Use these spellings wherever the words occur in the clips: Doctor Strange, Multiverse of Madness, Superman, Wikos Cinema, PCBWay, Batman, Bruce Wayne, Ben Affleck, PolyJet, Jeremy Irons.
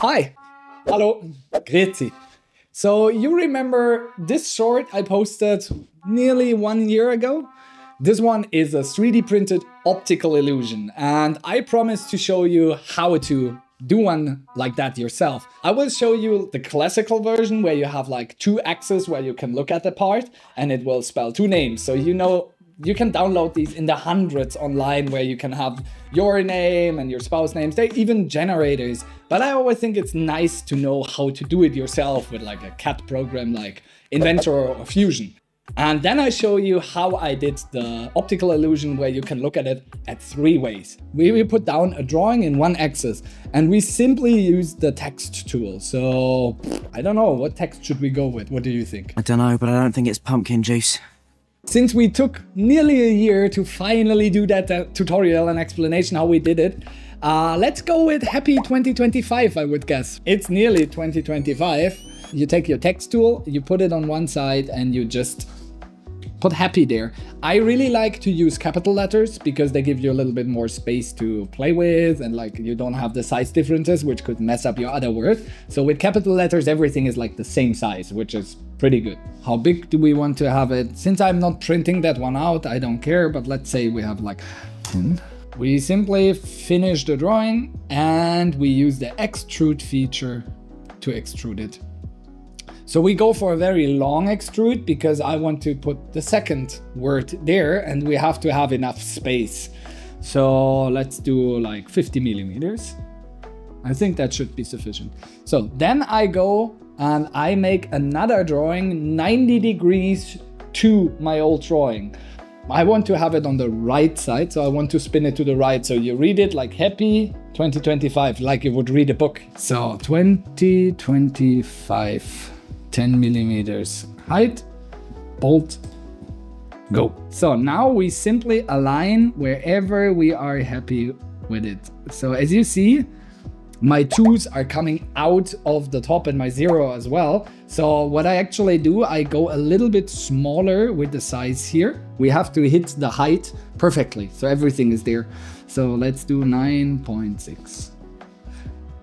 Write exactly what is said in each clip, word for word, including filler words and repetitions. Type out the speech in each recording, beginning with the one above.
Hi! Hello! Grüezi! So you remember this short I posted nearly one year ago? This one is a three D printed optical illusion, and I promised to show you how to do one like that yourself. I will show you the classical version where you have like two axes where you can look at the part and it will spell two names, so you know you can download these in the hundreds online where you can have your name and your spouse names. They even generators. But I always think it's nice to know how to do it yourself with like a C A D program like Inventor or Fusion. And then I show you how I did the optical illusion where you can look at it at three ways. We, we put down a drawing in one axis and we simply use the text tool. So I don't know, what text should we go with? What do you think? I don't know, but I don't think it's pumpkin juice. Since we took nearly a year to finally do that uh, tutorial and explanation how we did it, uh, let's go with happy twenty twenty-five, I would guess. It's nearly twenty twenty-five. You take your text tool, you put it on one side and you just put happy there. I really like to use capital letters because they give you a little bit more space to play with, and like you don't have the size differences which could mess up your other word. So with capital letters everything is like the same size, which is pretty good. How big do we want to have it? Since I'm not printing that one out, I don't care, but let's say we have like ten. We simply finish the drawing and we use the extrude feature to extrude it. So we go for a very long extrude because I want to put the second word there and we have to have enough space. So let's do like fifty millimeters. I think that should be sufficient. So then I go and I make another drawing ninety degrees to my old drawing. I want to have it on the right side, so I want to spin it to the right. So you read it like happy twenty twenty-five, like you would read a book. So twenty twenty-five, ten millimeters height, bolt, go. So now we simply align wherever we are happy with it. So as you see, my twos are coming out of the top and my zero as well. So what I actually do, I go a little bit smaller with the size here. We have to hit the height perfectly, so everything is there. So let's do nine point six.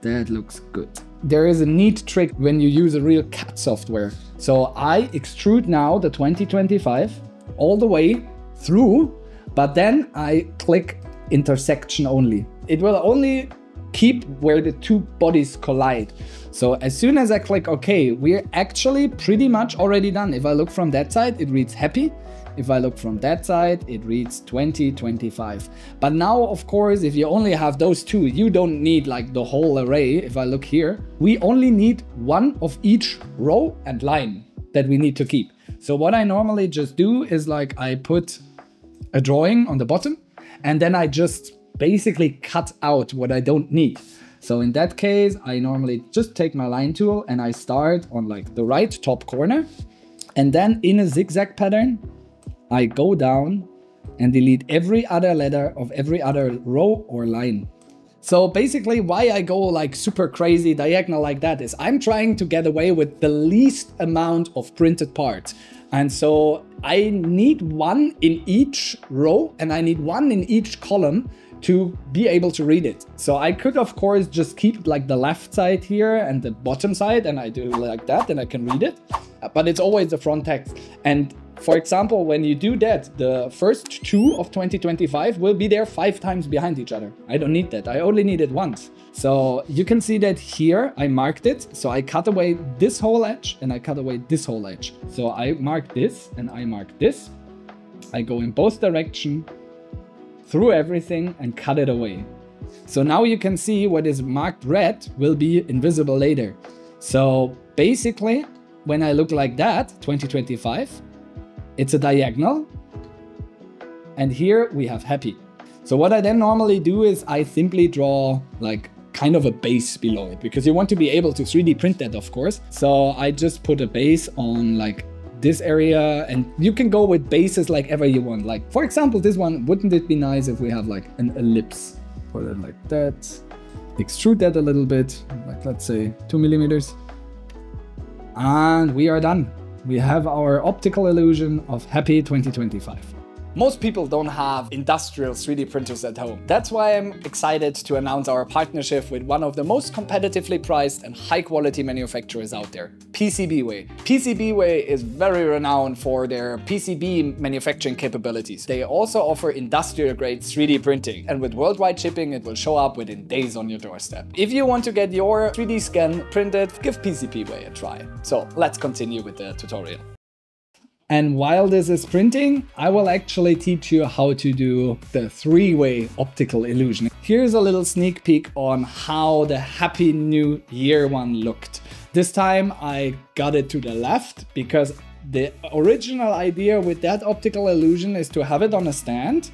That looks good. There is a neat trick when you use a real C A D software. So I extrude now the twenty twenty-five all the way through, but then I click intersection only. It will only keep where the two bodies collide. So as soon as I click OK, we're actually pretty much already done. If I look from that side, it reads happy. If I look from that side, it reads twenty twenty-five. But now, of course, if you only have those two, you don't need like the whole array. If I look here, we only need one of each row and line that we need to keep. So what I normally just do is like I put a drawing on the bottom and then I just basically cut out what I don't need. So in that case, I normally just take my line tool and I start on like the right top corner, and then in a zigzag pattern, I go down and delete every other letter of every other row or line. So basically why I go like super crazy diagonal like that is I'm trying to get away with the least amount of printed parts. And so I need one in each row and I need one in each column to be able to read it. So I could of course just keep like the left side here and the bottom side and I do like that and I can read it, but it's always the front text. And for example, when you do that, the first two of twenty twenty-five will be there five times behind each other. I don't need that. I only need it once. So you can see that here I marked it. So I cut away this whole edge and I cut away this whole edge. So I mark this and I mark this. I go in both directions through everything and cut it away. So now you can see what is marked red will be invisible later. So basically, when I look like that, twenty twenty-five, it's a diagonal, and here we have happy. So what I then normally do is I simply draw like kind of a base below it, because you want to be able to three D print that, of course. So I just put a base on like this area, and you can go with bases like ever you want. Like for example, this one, wouldn't it be nice if we have like an ellipse? Put it like that, extrude that a little bit, like let's say two millimeters. And we are done. We have our optical illusion of happy twenty twenty-five. Most people don't have industrial three D printers at home. That's why I'm excited to announce our partnership with one of the most competitively priced and high quality manufacturers out there, PCBWay. PCBWay is very renowned for their P C B manufacturing capabilities. They also offer industrial grade three D printing, and with worldwide shipping, it will show up within days on your doorstep. If you want to get your three D scan printed, give PCBWay a try. So let's continue with the tutorial. And while this is printing, I will actually teach you how to do the three-way optical illusion. Here's a little sneak peek on how the happy new year one looked. This time I got it to the left because the original idea with that optical illusion is to have it on a stand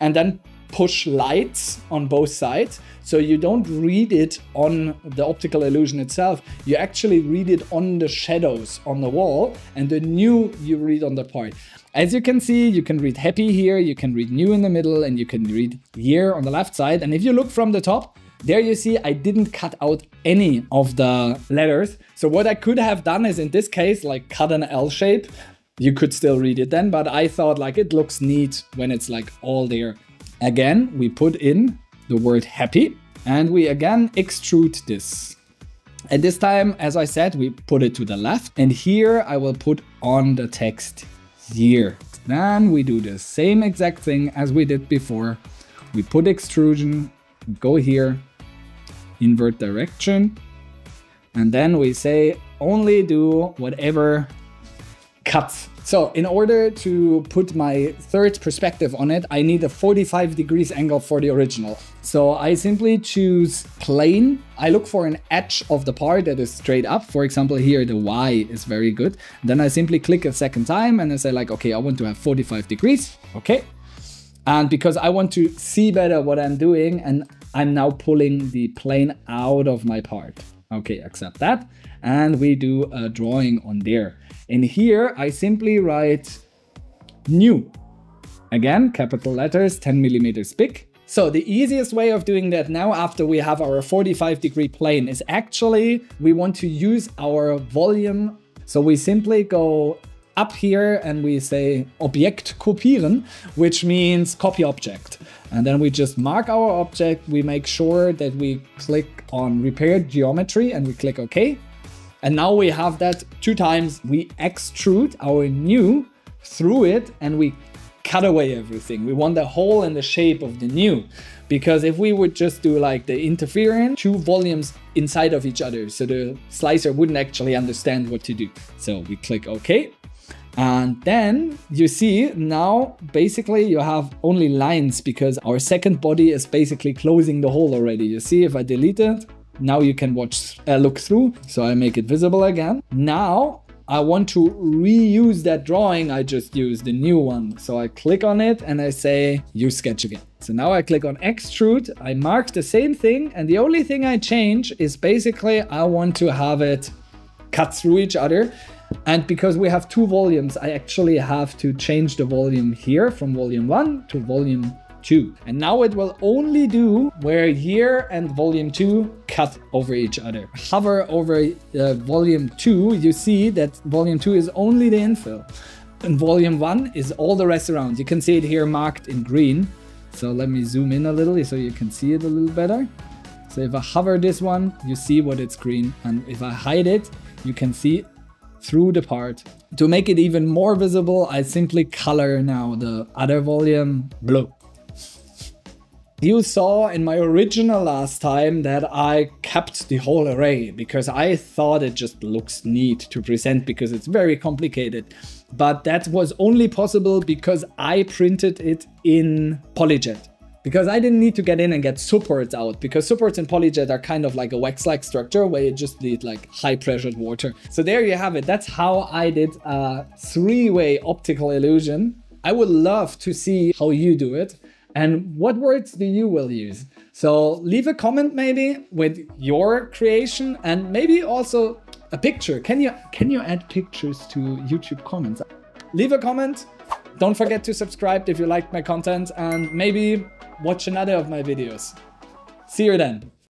and then push lights on both sides. So you don't read it on the optical illusion itself. You actually read it on the shadows on the wall, and the new you read on the part. As you can see, you can read happy here, you can read new in the middle, and you can read year on the left side. And if you look from the top, there you see I didn't cut out any of the letters. So what I could have done is, in this case, like cut an L shape. You could still read it then, but I thought like it looks neat when it's like all there. Again, we put in the word happy and we again extrude this. And this time, as I said, we put it to the left, and here I will put on the text year. Then we do the same exact thing as we did before. We put extrusion, go here, invert direction, and then we say only do whatever cuts. So in order to put my third perspective on it, I need a forty-five degrees angle for the original. So I simply choose plane. I look for an edge of the part that is straight up. For example, here the Y is very good. Then I simply click a second time and I say like, okay, I want to have forty-five degrees. Okay. And because I want to see better what I'm doing, and I'm now pulling the plane out of my part. Okay, accept that. And we do a drawing on there. In here, I simply write new. Again, capital letters, ten millimeters big. So the easiest way of doing that now, after we have our forty-five degree plane, is actually we want to use our volume. So we simply go up here and we say Objekt kopieren, which means copy object. And then we just mark our object. We make sure that we click on repair geometry and we click OK. And now we have that two times. We extrude our new through it and we cut away everything. We want the hole and the shape of the new, because if we would just do like the interference, two volumes inside of each other, so the slicer wouldn't actually understand what to do. So we click OK. And then you see now basically you have only lines, because our second body is basically closing the hole already. You see, if I delete it, now you can watch, uh, look through. So I make it visible again. Now I want to reuse that drawing. I just use the new one. So I click on it and I say use sketch again. So now I click on extrude. I mark the same thing. And the only thing I change is basically I want to have it cut through each other. And because we have two volumes, I actually have to change the volume here from volume one to volume two. And now it will only do where year and volume two cut over each other. Hover over uh, volume two, you see that volume two is only the infill. And volume one is all the rest around. You can see it here marked in green. So let me zoom in a little so you can see it a little better. So if I hover this one, you see what it's green. And if I hide it, you can see through the part. To make it even more visible, I simply color now the other volume blue. You saw in my original last time that I kept the whole array because I thought it just looks neat to present, because it's very complicated. But that was only possible because I printed it in PolyJet. Because I didn't need to get in and get supports out, because supports in PolyJet are kind of like a wax-like structure where you just need like high-pressured water. So there you have it. That's how I did a three-way optical illusion. I would love to see how you do it and what words do you will use. So leave a comment maybe with your creation, and maybe also a picture. Can you, can you add pictures to YouTube comments? Leave a comment. Don't forget to subscribe if you liked my content, and maybe watch another of my videos. See you then.